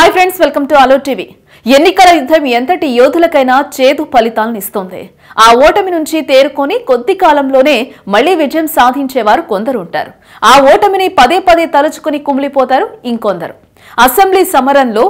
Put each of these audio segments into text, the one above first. Hi friends, welcome to allow TV. ఎన్నికల యుద్ధం ఎంతటి యోధులకైనా చేదు ఫలితాలను ఇస్తుంది. ఆ ఓటమి నుంచి తేరుకొని కొద్ది కాలంలోనే మళ్లీ విజయం సాధించేవారు కొందరు ఉంటారు. ఆ ఓటమిని పదే పదే తలుచుకుని కుమిలిపోతారు ఇంకొందరు. అసెంబ్లీ సమరంలో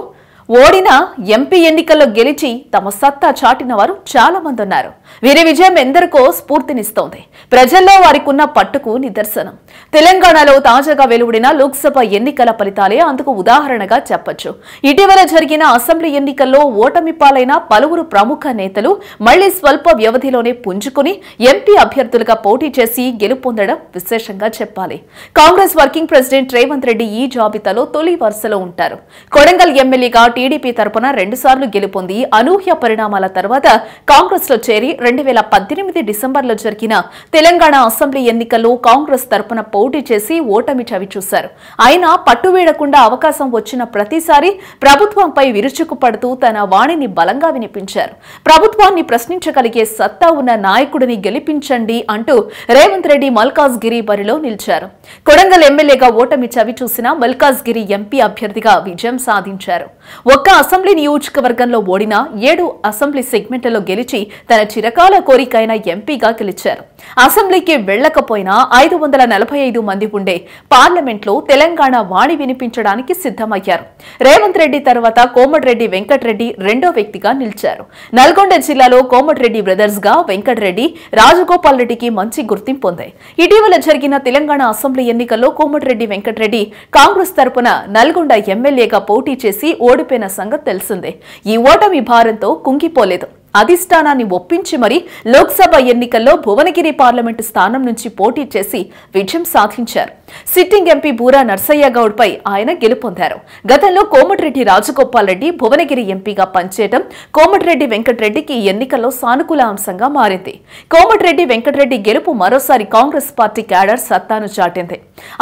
ఓడిన, ఎంపీ ఎన్నికల్లో గెలిచి తమ సత్తా చాటిన వారు చాలా మంది ఉన్నారు. వీరి విజయం ఎందరికో స్ఫూర్తినిస్తోంది, ప్రజల్లో వారికున్న పట్టుకు నిదర్శనం. తెలంగాణలో తాజాగా వెలువడిన లోక్సభ ఎన్నికల ఫలితాలే అందుకు ఉదాహరణగా చెప్పొచ్చు. ఇటీవల జరిగిన అసెంబ్లీ ఎన్నికల్లో ఓటమి పాలైన పలువురు ప్రముఖ నేతలు మళ్లీ స్వల్ప వ్యవధిలోనే పుంజుకుని ఎంపీ అభ్యర్థులుగా పోటీ చేసి గెలుపొందడం విశేషంగా చెప్పాలి. కాంగ్రెస్ వర్కింగ్ ప్రెసిడెంట్ రేవంత్ రెడ్డి ఈ జాబితాలో తొలి వరుసలో ఉంటారు. కొడంగల్ ఎమ్మెల్యేగా టీడీపీ తరపున 2 సార్లు గెలుపొంది అనూహ్య పరిణామాల తర్వాత కాంగ్రెస్ లో చేరి 2018 డిసెంబర్లో జరిగిన తెలంగాణ అసెంబ్లీ ఎన్నికల్లో కాంగ్రెస్ తరపున పోటీ చేసి ఓటమి చవిచూశారు. అయినా పట్టువీడకుండా అవకాశం వచ్చిన ప్రతిసారి ప్రభుత్వంపై విరుచుకుపడుతూ తన వాణిని బలంగా వినిపించారు. ప్రభుత్వాన్ని ప్రశ్నించగలిగే సత్తా ఉన్న నాయకుడిని గెలిపించండి అంటూ రేవంత్ రెడ్డి మల్కాజ్ గిరి బరిలో నిలిచారు. కొడంగల్ ఎమ్మెల్యేగా ఓటమి చవిచూసిన మల్కాజ్ గిరి ఎంపీ అభ్యర్థిగా విజయం సాధించారు. ఒక్క అసెంబ్లీ నియోజకవర్గంలో ఓడినా 7 అసెంబ్లీ సెగ్మెంట్లలో గెలిచి తన చిరకాల కోరికైన ఎంపీగా గెలిచారు. అసెంబ్లీకి వెళ్లకపోయినా 545 మంది ఉండే పార్లమెంట్లో తెలంగాణ వాణి వినిపించడానికి సిద్ధమయ్యారు. రేవంత్ రెడ్డి తర్వాత కోమటిరెడ్డి వెంకటరెడ్డి రెండో వ్యక్తిగా నిలిచారు. నల్గొండ జిల్లాలో కోమటిరెడ్డి బ్రదర్స్ గా వెంకటరెడ్డి, రాజగోపాల్ రెడ్డికి మంచి గుర్తింపు పొందాయి. ఇటీవల జరిగిన తెలంగాణ అసెంబ్లీ ఎన్నికల్లో కోమటిరెడ్డి వెంకటరెడ్డి కాంగ్రెస్ తరపున నల్గొండ ఎమ్మెల్యేగా పోటీ చేసి ఓడిపోయిన సంగతి తెలిసిందే. ఈ ఓటమి భారంతో కుంగిపోలేదు. అధిష్టానాన్ని ఒప్పించి మరి లోక్సభ ఎన్నికల్లో భువనగిరి పార్లమెంటు స్థానం నుంచి పోటీ చేసి విజయం సాధించారు. సిట్టింగ్ ఎంపీ బూరా నర్సయ్య గౌడ్ పై ఆయన గెలుపొందారు. గతంలో కోమటిరెడ్డి రాజగోపాల్ రెడ్డి భువనగిరి ఎంపీగా పనిచేయడం కోమటిరెడ్డి వెంకటరెడ్డికి ఎన్నికల్లో సానుకూల అంశంగా మారింది. కోమటిరెడ్డి వెంకటరెడ్డి గెలుపు మరోసారి కాంగ్రెస్ పార్టీ క్యాడర్ సత్తాను చాటింది.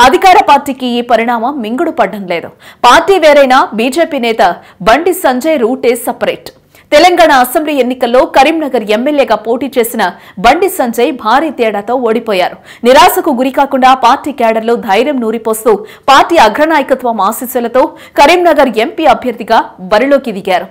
అధికార పార్టీకి ఈ పరిణామం మింగుడు పడ్డం లేదు. పార్టీ వేరైనా బీజేపీ నేత బండి సంజయ్ రూటే సపరేట్. తెలంగాణ అసెంబ్లీ ఎన్నికల్లో కరీంనగర్ ఎమ్మెల్యేగా పోటీ చేసిన బండి సంజయ్ భారీ తేడాతో ఓడిపోయారు. నిరాశకు గురికాకుండా పార్టీ క్యాడర్లో ధైర్యం నూరిపోస్తూ పార్టీ అగ్రనాయకత్వం ఆశీస్సులతో కరీంనగర్ ఎంపీ అభ్యర్థిగా బరిలోకి దిగారు.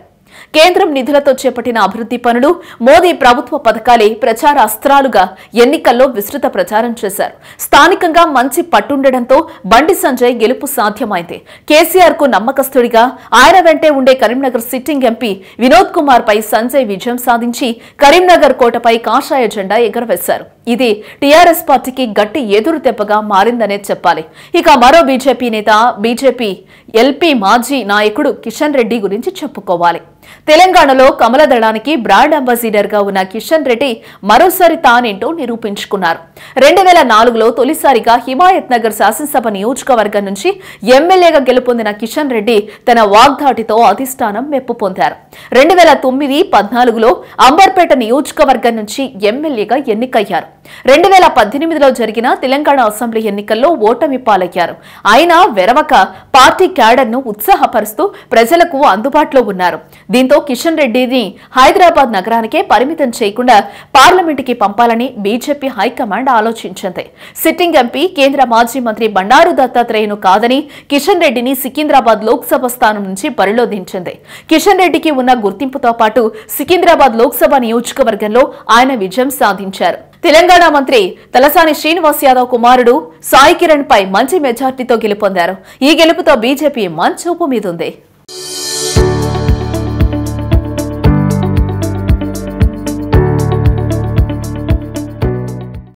కేంద్రం నిధులతో చేపట్టిన అభివృద్ధి పనులు, మోదీ ప్రభుత్వ పథకాలే ప్రచార అస్త్రాలుగా ఎన్నికల్లో విస్తృత ప్రచారం చేశారు. స్థానికంగా మంచి పట్టుండడంతో బండి సంజయ్ గెలుపు సాధ్యమైంది. కేసీఆర్ కు నమ్మకస్తుడిగా ఆయన వెంటే ఉండే కరీంనగర్ సిట్టింగ్ ఎంపీ వినోద్ కుమార్ పై సంజయ్ విజయం సాధించి కరీంనగర్ కోటపై కాషాయ జెండా ఎగురవేశారు. ఇది టీఆర్ఎస్ పార్టీకి గట్టి ఎదురు దెబ్బగా మారిందనే చెప్పాలి. ఇక మరో బీజేపీ నేత, బీజేపీ ఎల్పీ మాజీ నాయకుడు కిషన్ రెడ్డి గురించి చెప్పుకోవాలి. తెలంగాణలో కమల దళానికి బ్రాండ్ అంబాసిడర్ గా ఉన్న కిషన్ రెడ్డి మరోసారి తానేంటో నిరూపించుకున్నారు. 2004లో తొలిసారిగా హిమాయత్ నగర్ శాసనసభ నియోజకవర్గం నుంచి ఎమ్మెల్యేగా గెలుపొందిన కిషన్ రెడ్డి తన వాగ్దాటితో అధిష్టానం మెప్పు పొందారు. 2009-14లో అంబర్పేట నియోజకవర్గం నుంచి ఎమ్మెల్యేగా ఎన్నికయ్యారు. 2018లో జరిగిన తెలంగాణ అసెంబ్లీ ఎన్నికల్లో ఓటమి పాలయ్యారు. అయినా వెరవక పార్టీ క్యాడర్ ను ఉత్సాహపరుస్తూ ప్రజలకు అందుబాటులో ఉన్నారు. దీంతో కిషన్ రెడ్డిని హైదరాబాద్ నగరానికే పరిమితం చేయకుండా పార్లమెంటుకి పంపాలని బీజేపీ హైకమాండ్ ఆలోచించింది. సిట్టింగ్ ఎంపీ కేంద్ర మాజీ మంత్రి బండారు దత్తాత్రేయను కాదని కిషన్ రెడ్డిని సికింద్రాబాద్ లోక్సభ స్థానం నుంచి బరిలో దించింది. కిషన్ రెడ్డికి ఉన్న గుర్తింపుతో పాటు సికింద్రాబాద్ లోక్సభ నియోజకవర్గంలో ఆయన విజయం సాధించారు. తెలంగాణ మంత్రి తలసాని శ్రీనివాస్ యాదవ్ కుమారుడు సాయి కిరణ్ పై మంచి మెజార్టీతో గెలుపొందారు. ఈ గెలుపుతో బీజేపీ మంచి ఊపు మీదుంది.